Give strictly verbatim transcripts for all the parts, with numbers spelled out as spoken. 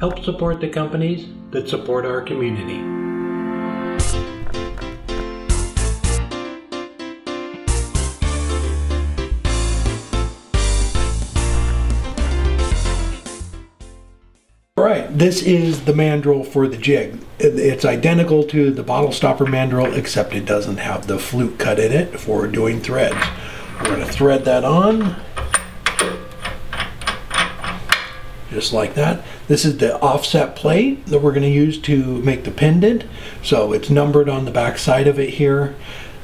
Help support the companies that support our community. Alright, this is the mandrel for the jig. It's identical to the bottle stopper mandrel, except it doesn't have the flute cut in it for doing threads. We're going to thread that on, just like that. This is the offset plate that we're going to use to make the pendant. So it's numbered on the back side of it here.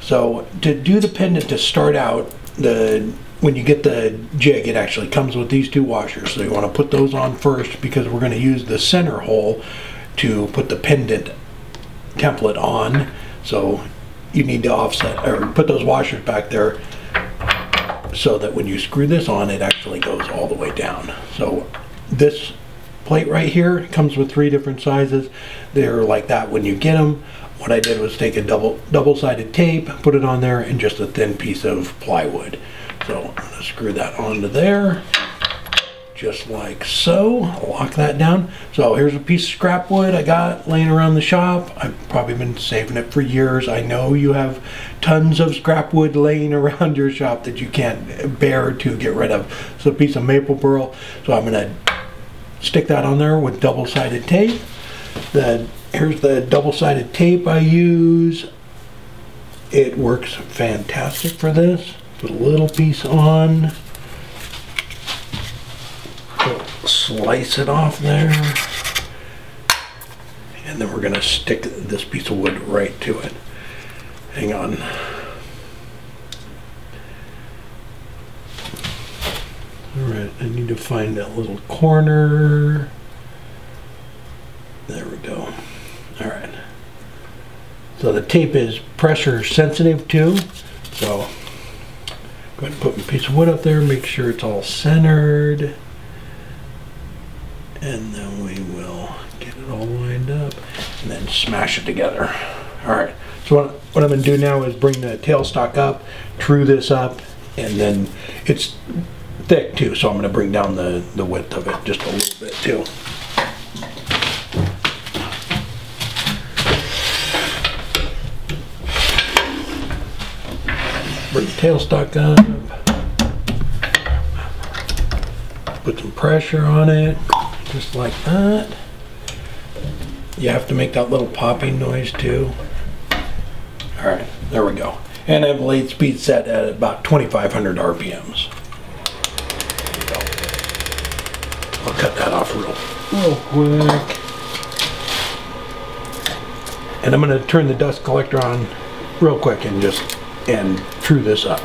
So to do the pendant, to start out, the when you get the jig, it actually comes with these two washers, so you want to put those on first because we're going to use the center hole to put the pendant template on. So you need to offset or put those washers back there so that when you screw this on, it actually goes all the way down. So this plate right here comes with three different sizes. They're like that when you get them. What I did was take a double double-sided tape, put it on there, and just a thin piece of plywood. So I'm gonna screw that onto there, just like so. Lock that down. So here's a piece of scrap wood I got laying around the shop. I've probably been saving it for years. I know you have tons of scrap wood laying around your shop that you can't bear to get rid of. It's a piece of maple burl. So I'm gonna stick that on there with double-sided tape. Then here's the double-sided tape I use. It works fantastic for this. Put a little piece on, slice it off there, and then we're going to stick this piece of wood right to it. Hang on. Alright, I need to find that little corner. There we go. Alright. So the tape is pressure sensitive too, so go ahead and put my piece of wood up there, make sure it's all centered, and then we will get it all lined up and then smash it together. Alright, so what, what I'm going to do now is bring the tailstock up, true this up, and then it's thick too, so I'm going to bring down the, the width of it just a little bit too. Bring the tailstock up, put some pressure on it, just like that. You have to make that little popping noise too. All right, there we go. And I have blade speed set at about twenty-five hundred R P Ms. I'll cut that off real, real quick. And I'm gonna turn the dust collector on real quick and just and true this up.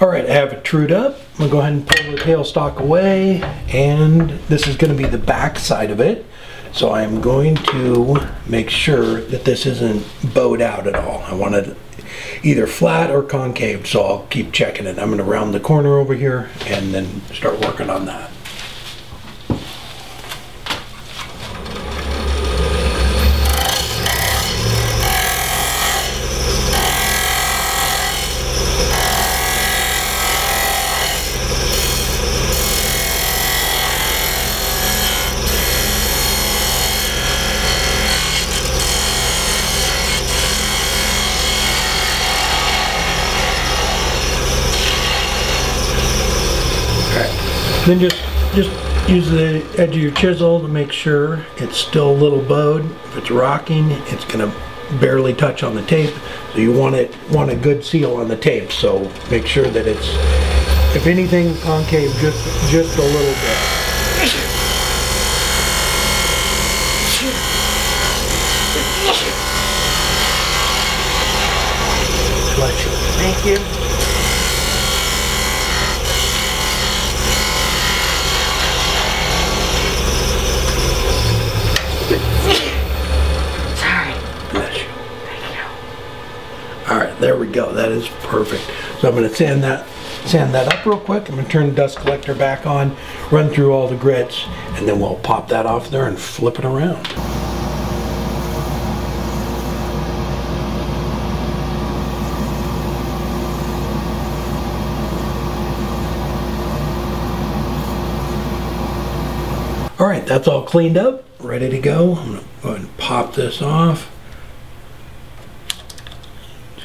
Alright, I have it trued up. I'm going to go ahead and pull the tailstock away, and this is going to be the back side of it. So I'm going to make sure that this isn't bowed out at all. I want it either flat or concave, so I'll keep checking it. I'm going to round the corner over here and then start working on that. Then just just use the edge of your chisel to make sure it's still a little bowed. If it's rocking, it's gonna barely touch on the tape. So you want it want a good seal on the tape. So make sure that it's, if anything, concave just just a little bit. Thank you. Sorry. Bless you. Thank you. All right, there we go. That is perfect. So I'm going to sand that, sand that up real quick. I'm going to turn the dust collector back on, run through all the grits, and then we'll pop that off there and flip it around. All right, that's all cleaned up, ready to go. I'm gonna go ahead and pop this off,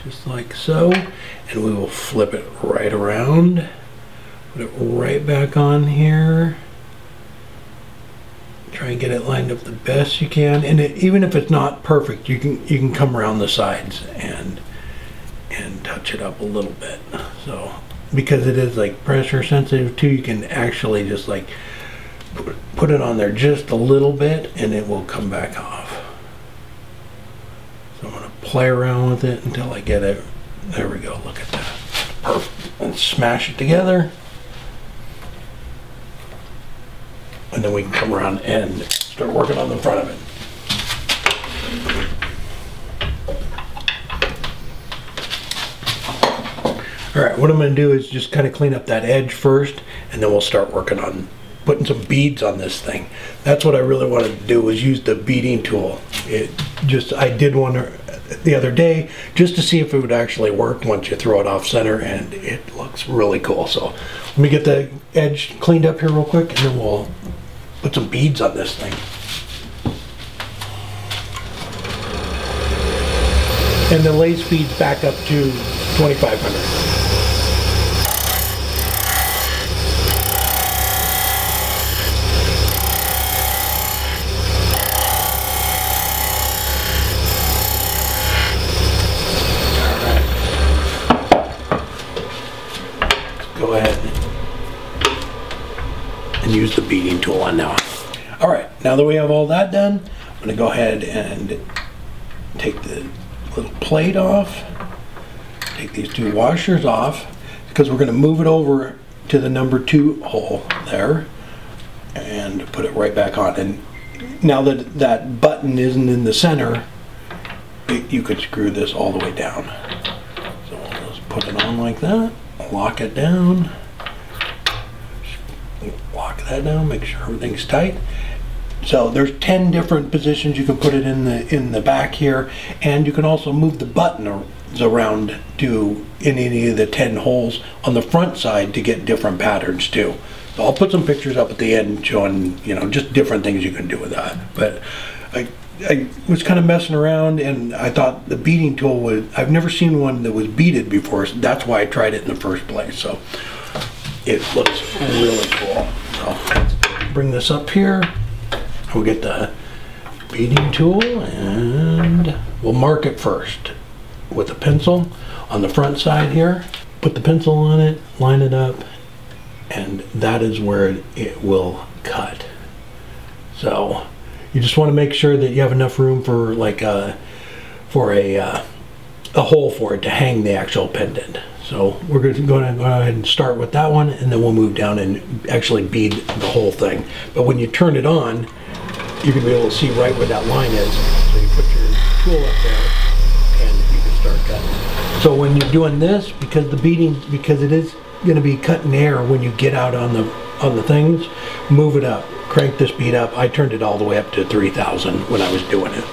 just like so, and we will flip it right around, put it right back on here. Try and get it lined up the best you can, and it, even if it's not perfect, you can you can come around the sides and and touch it up a little bit. So, because it is like pressure sensitive too, you can actually just like put it on there just a little bit and it will come back off. So I'm going to play around with it until I get it. There we go, look at that. Perfect. And smash it together. And then we can come around and start working on the front of it. All right, what I'm going to do is just kind of clean up that edge first, and then we'll start working on putting some beads on this thing. That's what I really wanted to do, was use the beading tool. It just, I did one the other day just to see if it would actually work once you throw it off center, and it looks really cool. So let me get the edge cleaned up here real quick, and then we'll put some beads on this thing. And the lace beads back up to twenty-five hundred. Go ahead and use the beading tool on now. All right, now that we have all that done, I'm gonna go ahead and take the little plate off, take these two washers off, because we're gonna move it over to the number two hole there and put it right back on. And now that that button isn't in the center, it, you could screw this all the way down. So we'll just put it on like that. Lock it down, lock that down, make sure everything's tight. So there's ten different positions you can put it in the in the back here, and you can also move the buttons around to in any of the ten holes on the front side to get different patterns too. So I'll put some pictures up at the end showing, you know, just different things you can do with that. But I, I was kind of messing around, and I thought the beading tool was, I've never seen one that was beaded before, so that's why I tried it in the first place. So it looks really cool. So bring this up here, we'll get the beading tool, and we'll mark it first with a pencil on the front side here. Put the pencil on it, line it up, and that is where it, it will cut. So you just want to make sure that you have enough room for like a for a uh, a hole for it to hang the actual pendant. So we're going to go ahead and start with that one, and then we'll move down and actually bead the whole thing. But when you turn it on, you can be able to see right where that line is. So you put your tool up there, and you can start cutting. So when you're doing this, because the beading, because it is going to be cutting air when you get out on the on the things, move it up. Crank this bead up. I turned it all the way up to three thousand when I was doing it.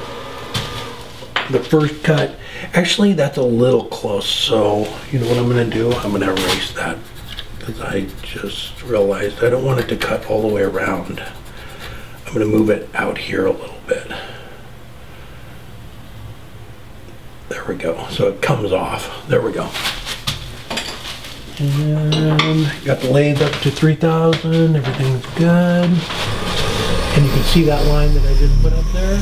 The first cut, actually that's a little close, so you know what I'm gonna do? I'm gonna erase that, because I just realized I don't want it to cut all the way around. I'm gonna move it out here a little bit. There we go, so it comes off. There we go. And then got the lathe up to three thousand, everything's good. And you can see that line that I just put up there.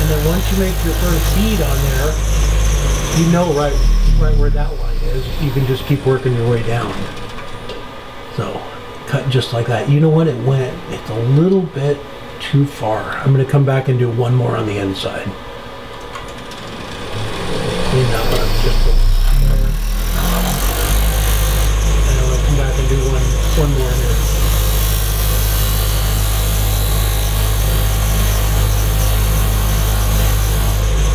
And then once you make your first bead on there, you know right, right where that line is. You can just keep working your way down. So, cut just like that. You know what? It went, it's a little bit too far. I'm going to come back and do one more on the inside. Clean that one up just there. And I'm going to come back and do one, one more in there.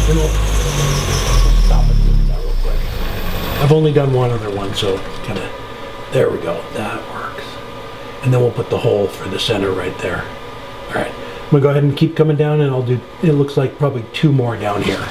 And we'll stop and do that real quick. I've only done one other one, so kind of, there we go. That works. And then we'll put the hole for the center right there. All right, I'm gonna go ahead and keep coming down, and I'll do, it looks like probably two more down here.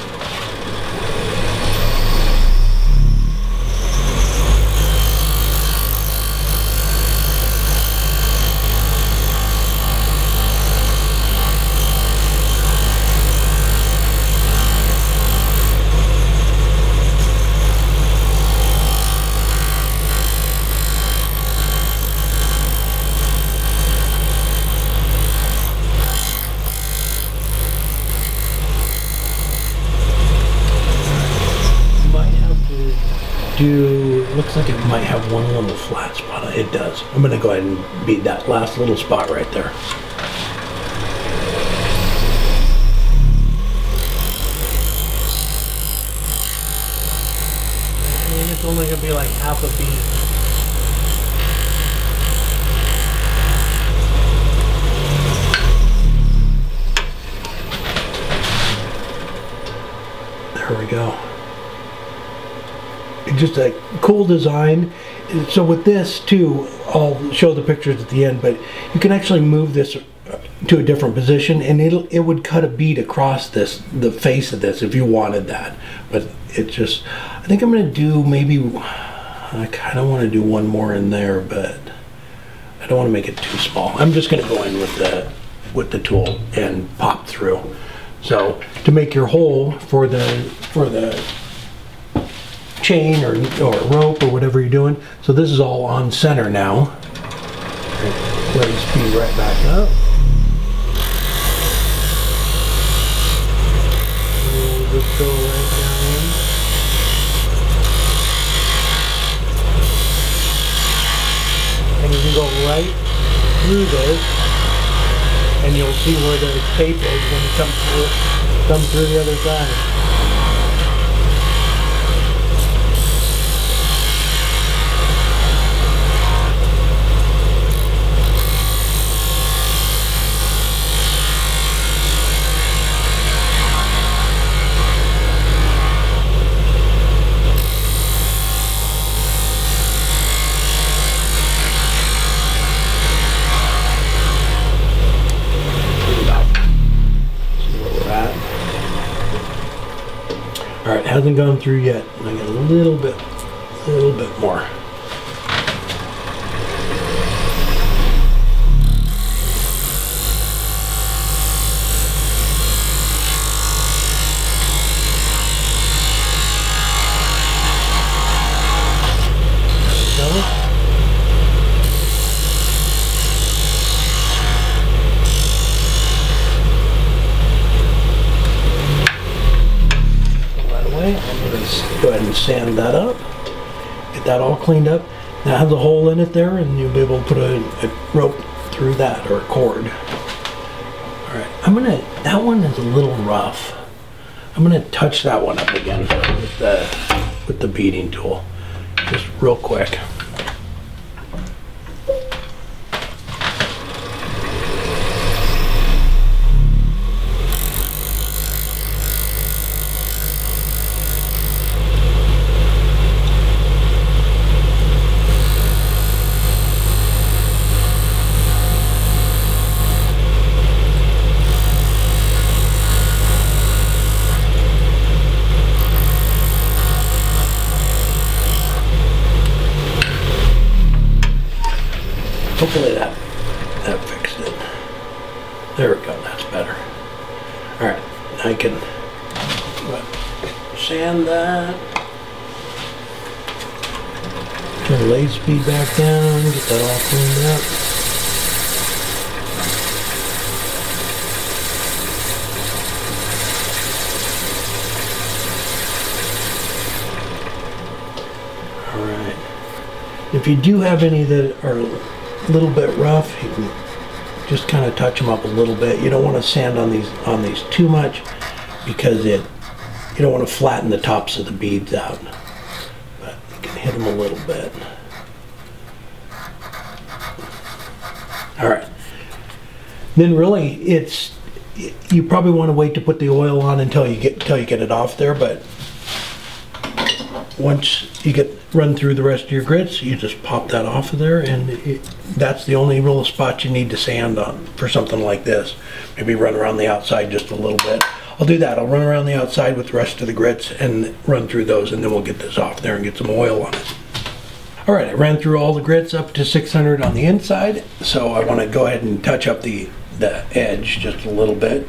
Do, looks like it might have one little flat spot. It does. I'm going to go ahead and bead that last little spot right there. I mean, it's only going to be like half a bead. There we go. Just a cool design. So with this too, I'll show the pictures at the end, but you can actually move this to a different position and it'll, it would cut a bead across this, the face of this, if you wanted that. But it just, I think I'm gonna do maybe, I kind of want to do one more in there, but I don't want to make it too small. I'm just gonna go in with the with the tool and pop through. So to make your hole for the for the chain or, or rope or whatever you're doing. So this is all on center now. Let it speed right back up. And we'll just go right down in. And you can go right through this and you'll see where the tape is when it comes through, comes through the other side. Hasn't gone through yet. I get a little bit, a little bit more. Sand that up, get that all cleaned up. Now have the hole in it there, and you'll be able to put a, a rope through that, or a cord. All right, I'm gonna, that one is a little rough. I'm gonna touch that one up again with the, with the beading tool, just real quick. Hopefully that, that fixed it. There we go, that's better. All right, I can what, sand that. Turn the lathe speed back down, get that all cleaned up. All right. If you do have any that are a little bit rough, you can just kind of touch them up a little bit. You don't want to sand on these on these too much because it you don't want to flatten the tops of the beads out. But you can hit them a little bit. All right. Then really, it's you probably want to wait to put the oil on until you get until you get it off there. But once you get run through the rest of your grits, you just pop that off of there, and it, that's the only real spot you need to sand on for something like this. Maybe run around the outside just a little bit. I'll do that. I'll run around the outside with the rest of the grits and run through those, and then we'll get this off there and get some oil on it. All right, I ran through all the grits up to six hundred on the inside, so I want to go ahead and touch up the, the edge just a little bit.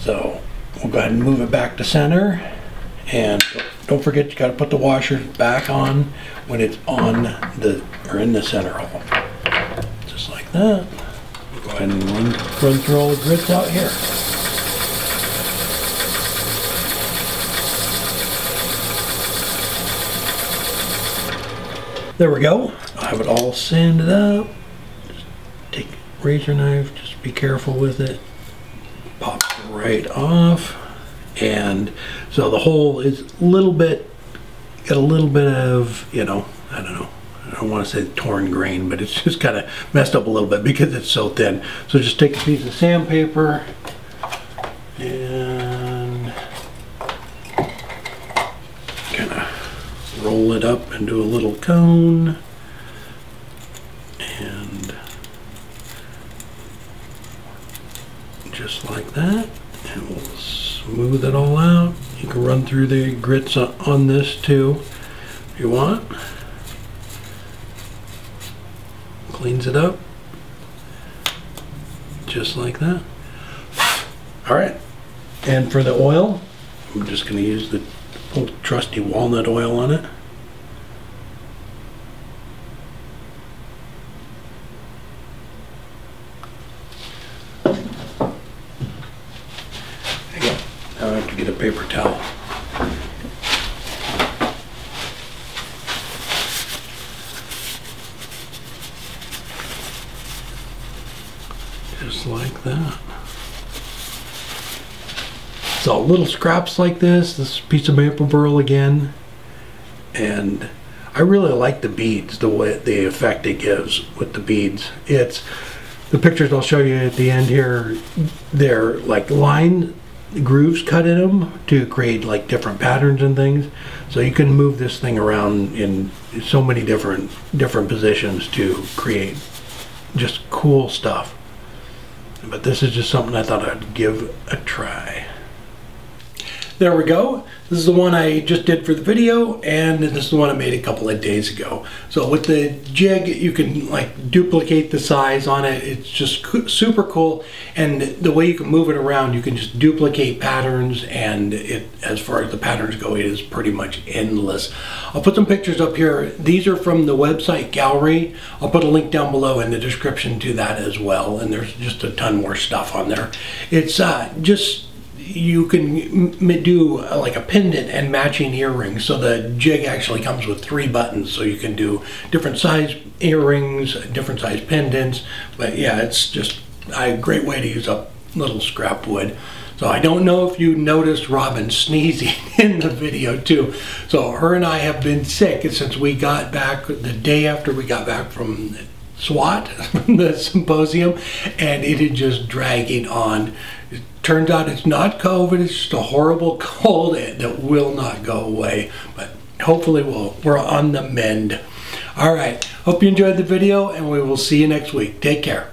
So we'll go ahead and move it back to center, and don't forget you got to put the washer back on when it's on the or in the center hole, just like that. We'll go ahead and run, run through all the grits out here. There we go. I have it all sanded up. Just take a razor knife. Just be careful with it. Pops right off. And so the hole is a little bit, got a little bit of, you know, I don't know, I don't want to say torn grain, but it's just kind of messed up a little bit because it's so thin. So just take a piece of sandpaper and kind of roll it up into a little cone. And just like that. And we'll smooth it all out. You can run through the grits on this too if you want. Cleans it up just like that. All right, and for the oil, I'm just going to use the old trusty walnut oil on it. Paper towel. Just like that. So little scraps like this, this piece of maple burl again, and I really like the beads, the way the effect it gives with the beads. It's the pictures I'll show you at the end here, they're like lined grooves cut in them to create like different patterns and things, so you can move this thing around in so many different different positions to create just cool stuff. But this is just something I thought I'd give a try. There we go. This is the one I just did for the video, and this is the one I made a couple of days ago. So with the jig, you can like duplicate the size on it. It's just super cool, and the way you can move it around, you can just duplicate patterns, and it, as far as the patterns go, it is pretty much endless. I'll put some pictures up here. These are from the website gallery. I'll put a link down below in the description to that as well, and there's just a ton more stuff on there. It's uh, just you can m do uh, like a pendant and matching earrings. So the jig actually comes with three buttons, so you can do different size earrings, different size pendants. But yeah, it's just a great way to use up little scrap wood. So I don't know if you noticed Robin sneezing in the video too. So her and I have been sick since we got back, the day after we got back from SWAT, from the symposium, and it is just dragging on. It turns out it's not COVID, it's just a horrible cold that will not go away, but hopefully we'll, we're on the mend. All right, hope you enjoyed the video, and we will see you next week. Take care.